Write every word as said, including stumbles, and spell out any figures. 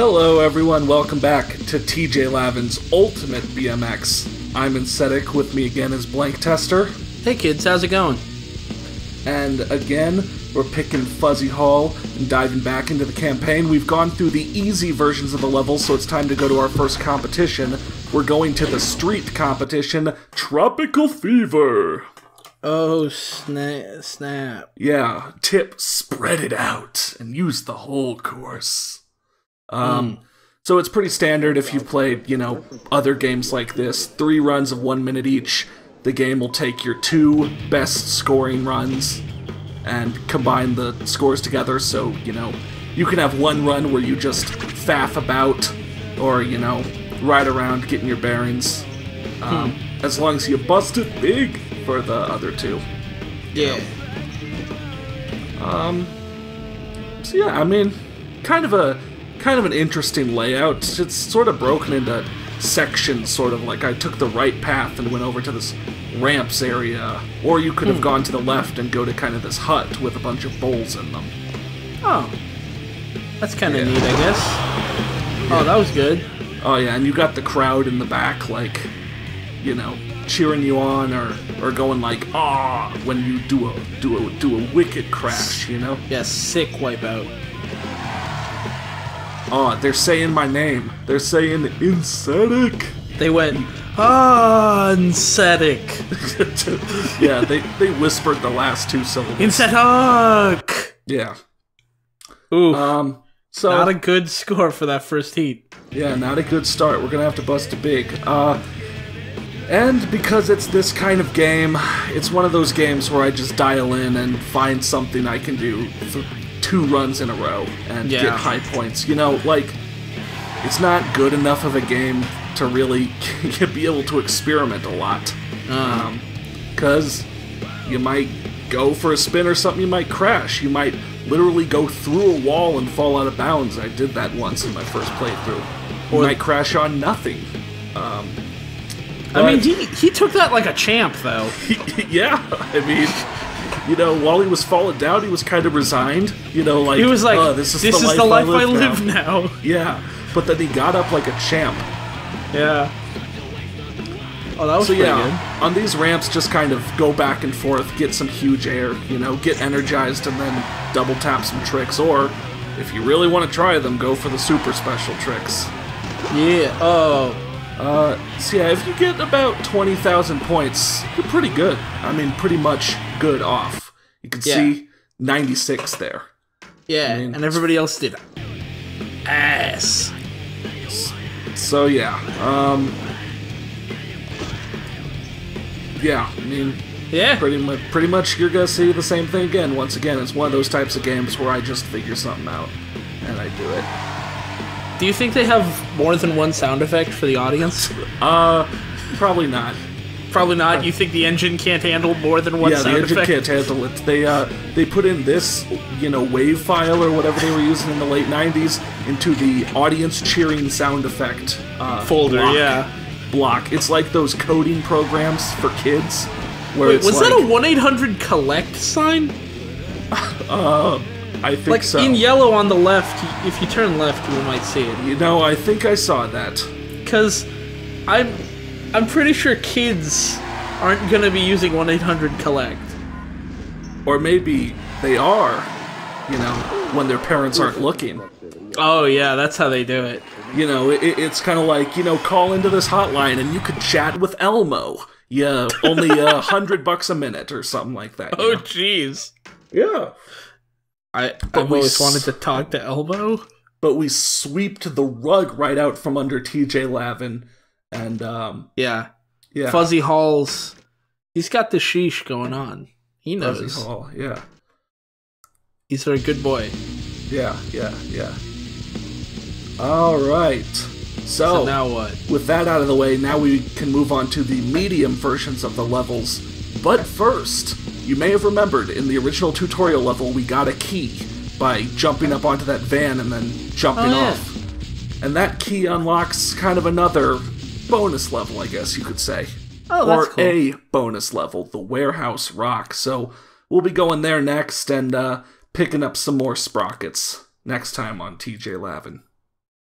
Hello everyone, welcome back to T J Lavin's Ultimate B M X. I'm Insetik, with me again is Blank Tester. Hey kids, how's it going? And again, we're picking Fuzzy Hall and diving back into the campaign. We've gone through the easy versions of the levels, so it's time to go to our first competition. We're going to the street competition, Tropical Fever. Oh, snap, snap. Yeah, tip, spread it out and use the whole course. Um, mm. So it's pretty standard if you've played, you know, other games like this. Three runs of one minute each. The game will take your two best scoring runs and combine the scores together, so, you know, you can have one run where you just faff about or, you know, ride around getting your bearings. Um, hmm. As long as you bust it big for the other two. Yeah. Know. Um, so yeah, I mean, kind of a... kind of an interesting layout. It's sort of broken into sections, sort of like I took the right path and went over to this ramps area, or you could have mm. gone to the left and go to kind of this hut with a bunch of bowls in them. Oh. That's kind of yeah. neat, I guess. Yeah. Oh, that was good. Oh yeah, and you got the crowd in the back, like, you know, cheering you on or, or going like, ah, when you do a, do a, do a wicked crash, you know? Yeah, sick wipeout. Oh, they're saying my name. They're saying Insetik. They went, ah, Insetik. Yeah, they, they whispered the last two syllables. Insetik. Yeah. Ooh. Um, so, not a good score for that first heat. Yeah, not a good start. We're going to have to bust a big. Uh, and because it's this kind of game, it's one of those games where I just dial in and find something I can do for two runs in a row and yeah. get high points. You know, like, it's not good enough of a game to really be able to experiment a lot. Um, because you might go for a spin or something, you might crash. You might literally go through a wall and fall out of bounds. I did that once in my first playthrough. Or you might crash on nothing. Um, I mean, he, he took that like a champ, though. Yeah, I mean... You know, while he was falling down, he was kind of resigned. You know, like, he was like, oh, this is, this the, is life the life I live, I live now. now. Yeah, but then he got up like a champ. Yeah. Oh, that was so, pretty yeah, good. On these ramps, just kind of go back and forth, get some huge air, you know, get energized, and then double tap some tricks. Or, if you really want to try them, go for the super special tricks. Yeah, oh. Uh, so yeah, if you get about twenty thousand points, you're pretty good. I mean, pretty much good off. You can yeah. see ninety-six there. Yeah, I mean, and everybody else did ass. So yeah, um, yeah, I mean, yeah, pretty much, pretty much you're gonna see the same thing again. Once again, it's one of those types of games where I just figure something out and I do it. Do you think they have more than one sound effect for the audience? Uh, probably not. Probably not. You think the engine can't handle more than one yeah, sound effect? Yeah, the engine can't handle it. They, uh, they put in this, you know, wave file or whatever they were using in the late nineties into the audience cheering sound effect uh, folder. Block. Yeah, block. It's like those coding programs for kids. Where Wait, it's was like, that a one eight hundred collect sign? uh. I think like so. Like, in yellow on the left, if you turn left, you might see it. You know, I think I saw that. Because I'm, I'm pretty sure kids aren't going to be using one eight hundred collect. Or maybe they are, you know, when their parents aren't looking. Oh, yeah, that's how they do it. You know, it, it's kind of like, you know, call into this hotline and you could chat with Elmo. Yeah, only a uh, hundred bucks a minute or something like that. Oh, jeez. Yeah. I, I always wanted to talk to Elmo. But we sweeped the rug right out from under T J Lavin. And, um... yeah. yeah. Fuzzy Hall's... He's got the sheesh going on. He knows. Fuzzy Hall, yeah. He's a good boy. Yeah, yeah, yeah. Alright. So, so, now what? With that out of the way, now we can move on to the medium versions of the levels. But first... you may have remembered, in the original tutorial level, we got a key by jumping up onto that van and then jumping oh, yeah. off. And that key unlocks kind of another bonus level, I guess you could say. Oh, that's or cool. a bonus level, the Warehouse Rock. So we'll be going there next and uh, picking up some more sprockets next time on T J Lavin.